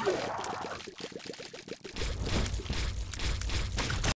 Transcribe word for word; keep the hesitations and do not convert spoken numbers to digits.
You